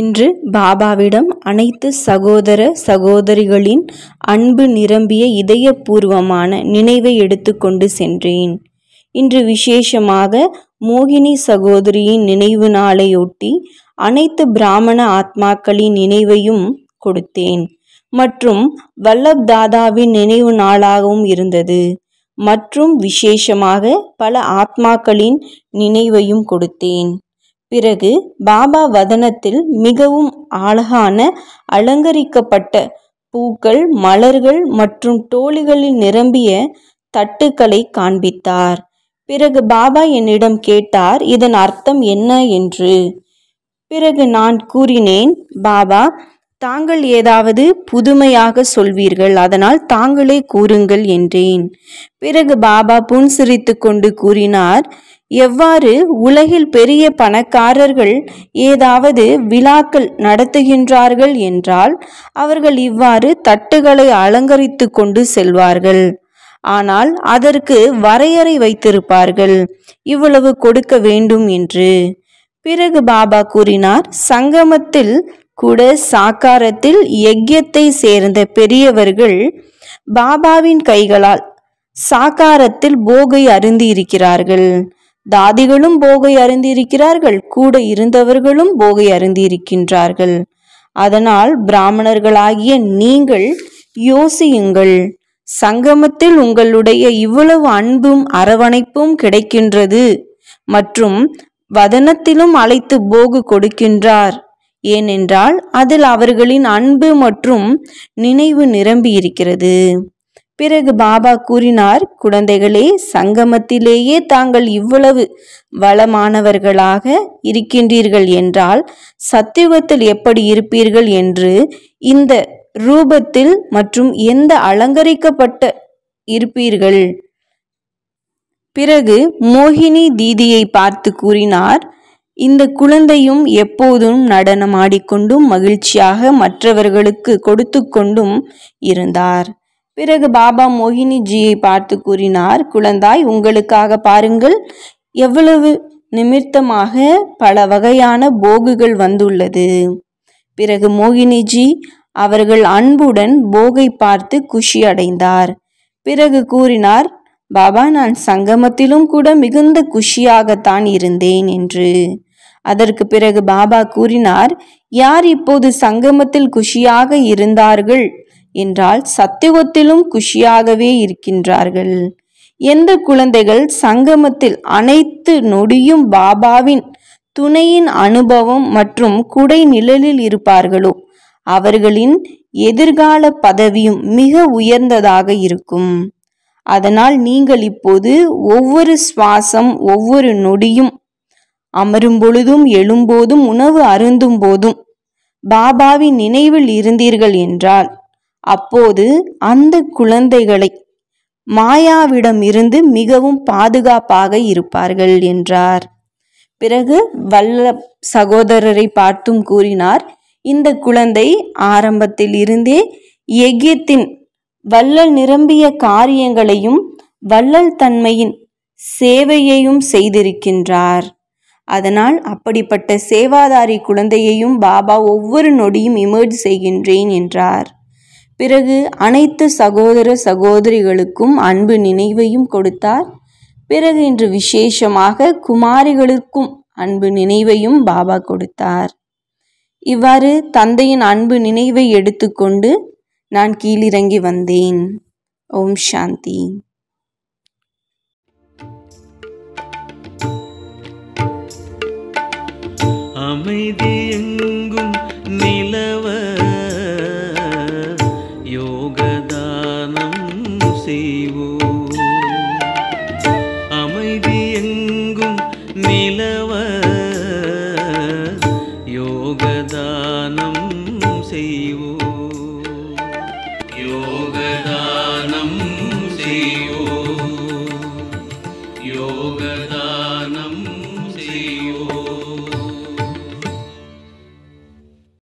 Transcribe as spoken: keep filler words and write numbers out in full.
இன்று பாபாவிடம் அனைத்து சகோதர சகோதரிகளின் அன்பு நிரம்பிய இதயபூர்வமான நினைவை எடுத்துக்கொண்டு சென்றேன். இன்று விசேஷமாக மோகினி சகோதரியின் நினைவு நாளையொட்டி அனைத்து பிராமண ஆத்மாக்களின் நினைவையும் கொடுத்தேன் மற்றும் வல்லப் தாதாவின் நினைவு நாளாகவும் இருந்தது மற்றும் விசேஷமாக பல ஆத்மாக்களின் நினைவையும் கொடுத்தேன். பிறகு பாபா வதனத்தில் மிகவும் அழகான அலங்கரிக்கப்பட்ட பூக்கள், மலர்கள் மற்றும் தோளிகளில் நிரம்பிய தட்டுக்களை காண்பித்தார். பிறகு பாபா என்னிடம் கேட்டார், இதன் அர்த்தம் என்ன என்று. பிறகு நான் கூறினேன், பாபா தாங்கள் ஏதாவது புதுமையாக சொல்வீர்கள், அதனால் தாங்களே கூறுங்கள் என்றேன். பிறகு பாபா புன்சிரித்து கொண்டு கூறினார், எவ்வாறு உலகில் பெரிய பணக்காரர்கள் ஏதாவது விழாக்கள் நடத்துகின்றார்கள் என்றால் அவர்கள் இவ்வாறு தட்டுகளை அலங்கரித்து கொண்டு செல்வார்கள். ஆனால் அதற்கு வரையறை வைத்திருப்பார்கள், இவ்வளவு கொடுக்க வேண்டும் என்று. பிறகு பாபா கூறினார், சங்கமத்தில் கூட சாக்காரத்தில் யஜ்யத்தை சேர்ந்த பெரியவர்கள் பாபாவின் கைகளால் சாக்காரத்தில் போகை அருந்தி இருக்கிறார்கள். தாதிகளும் போகை அருந்தி இருக்கிறார்கள், கூட இருந்தவர்களும் போகை அருந்தி இருக்கின்றார்கள். அதனால் பிராமணர்களாகிய நீங்கள் யோசியுங்கள், சங்கமத்தில் உங்களுடைய இவ்வளவு அன்பும் அரவணைப்பும் கிடைக்கின்றது மற்றும் வதனத்திலும் அழைத்து போகு கொடுக்கின்றார், ஏனென்றால் அதில் அவர்களின் அன்பு மற்றும் நினைவு நிரம்பி இருக்கிறது. பிறகு பாபா கூறினார், குழந்தைகளே, சங்கமத்திலேயே தாங்கள் இவ்வளவு வளமானவர்களாக இருக்கின்றீர்கள் என்றால் சத்தியுகத்தில் எப்படி இருப்பீர்கள் என்று இந்த ரூபத்தில் மற்றும் எந்த அலங்கரிக்கப்பட்ட இருப்பீர்கள். பிறகு மோகினி தீதியை பார்த்து கூறினார், இந்த குழந்தையும் எப்போதும் நடனமாடிக்கொண்டும் மகிழ்ச்சியாக மற்றவர்களுக்கு கொடுத்து கொண்டும் இருந்தார். பிறகு பாபா மோகினிஜியை பார்த்து கூறினார், குழந்தாய், உங்களுக்காக பாருங்கள், எவ்வளவு நிமித்தமாக பல வகையான போகுகள் வந்துள்ளது. பிறகு மோகினிஜி அவர்கள் அன்புடன் போகை பார்த்து குஷி அடைந்தார். பிறகு கூறினார், பாபா, நான் சங்கமத்திலும் கூட மிகுந்த குஷியாகத்தான் இருந்தேன் என்று. அதற்கு பிறகு பாபா கூறினார், யார் இப்போது சங்கமத்தில் குஷியாக இருந்தார்கள் என்றால் சத்தியுகத்திலும் குஷியாகவே இருக்கின்றார்கள். எந்த குழந்தைகள் சங்கமத்தில் அனைத்து நொடியும் பாபாவின் துணையின் அனுபவம் மற்றும் குடை நிழலில் இருப்பார்களோ அவர்களின் எதிர்கால பதவியும் மிக உயர்ந்ததாக இருக்கும். அதனால் நீங்கள் இப்போது ஒவ்வொரு சுவாசம், ஒவ்வொரு நொடியும், அமரும் பொழுதும், எழும்போதும், உணவு அருந்தும் போதும் பாபாவின் நினைவில் இருந்தீர்கள் என்றால் அப்போது அந்த குழந்தைகளை மாயாவிடம் இருந்து மிகவும் பாதுகாப்பாக இருப்பார்கள் என்றார். பிறகு வல்ல சகோதரரை பார்த்தும் கூறினார், இந்த குழந்தை ஆரம்பத்தில் இருந்தே யஜ்யத்தின் வள்ளல் நிரம்பிய காரியங்களையும் வள்ளல் தன்மையின் சேவையையும் செய்திருக்கின்றார். அதனால் அப்படிப்பட்ட சேவாதாரி குழந்தையையும் பாபா ஒவ்வொரு நொடியும் இமர்ஜ் செய்கின்றேன் என்றார். பிறகு அனைத்து சகோதர சகோதரிகளுக்கும் அன்பு நினைவையும் கொடுத்தார். பிறகு இன்று விசேஷமாக குமாரிகளுக்கும் அன்பு நினைவையும் பாபா கொடுத்தார். இவ்வாறு தந்தையின் அன்பு நினைவை எடுத்துக்கொண்டு நான் கீழிறங்கி வந்தேன். ஓம் சாந்தி. அமைதி எங்கும் நிலவ யோகதானம் செய்வோம். அமைதி எங்கும் நிலவ